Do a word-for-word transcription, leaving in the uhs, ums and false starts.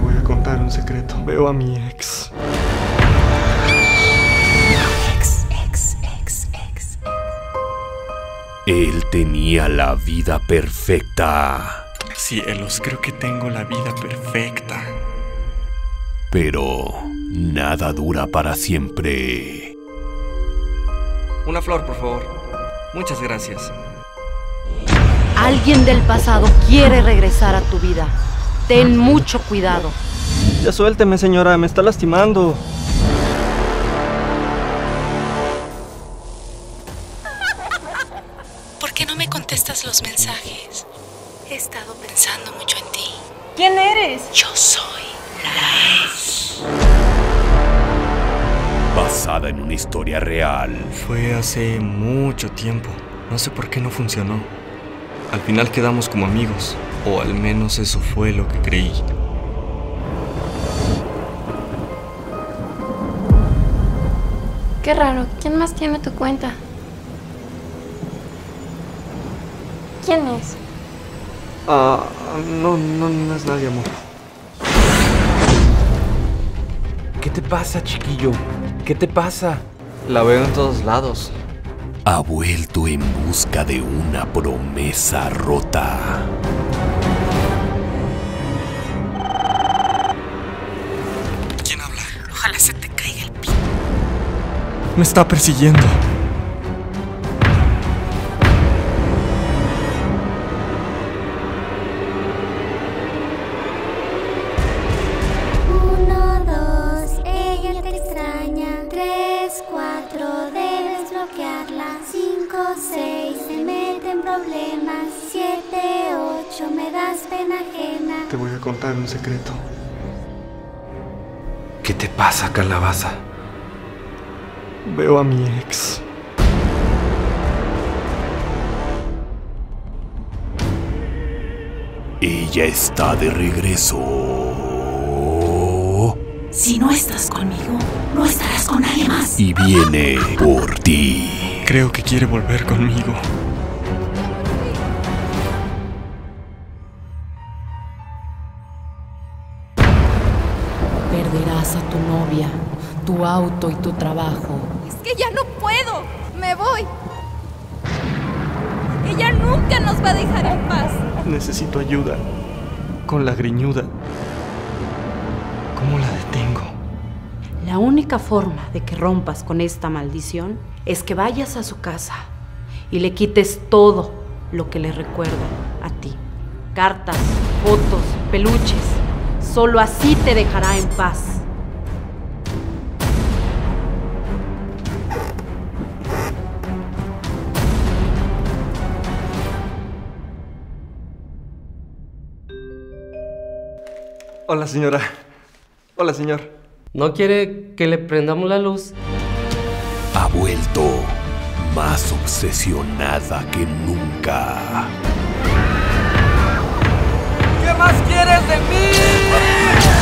Te voy a contar un secreto. Veo a mi ex. Ex, ex, ex, ex. Él tenía la vida perfecta. Cielos, creo que tengo la vida perfecta. Pero nada dura para siempre. Una flor, por favor. Muchas gracias. Alguien del pasado quiere regresar a tu vida. Ten mucho cuidado. Ya suélteme, señora, me está lastimando. ¿Por qué no me contestas los mensajes? He estado pensando mucho en ti. ¿Quién eres? Yo soy la ex. Basada en una historia real. Fue hace mucho tiempo. No sé por qué no funcionó. Al final quedamos como amigos, o al menos eso fue lo que creí. Qué raro, ¿quién más tiene tu cuenta? ¿Quién es? Ah, no, no, no es nadie, amor. ¿Qué te pasa, chiquillo? ¿Qué te pasa? La veo en todos lados. Ha vuelto en busca de una promesa rota. ¿Quién habla? Ojalá se te caiga el pie. Me está persiguiendo. Uno, dos, ella te extraña. Tres, cuatro, debes bloquearla. cinco, seis, se mete en problemas. siete, ocho, me das pena ajena. Te voy a contar un secreto. ¿Qué te pasa, calabaza? Veo a mi ex. Ella está de regreso. Si no estás conmigo, no estarás con nadie más. Y viene por ti. Creo que quiere volver conmigo. Perderás a tu novia, tu auto y tu trabajo. Es que ya no puedo. Me voy. Ella nunca nos va a dejar en paz. Necesito ayuda. Con la griñuda. ¿Cómo la detengo? La única forma de que rompas con esta maldición es que vayas a su casa y le quites todo lo que le recuerda a ti. Cartas, fotos, peluches. Solo así te dejará en paz. Hola, señora. Hola, señor. ¿No quiere que le prendamos la luz? Ha vuelto más obsesionada que nunca. ¿Qué más quieres de mí?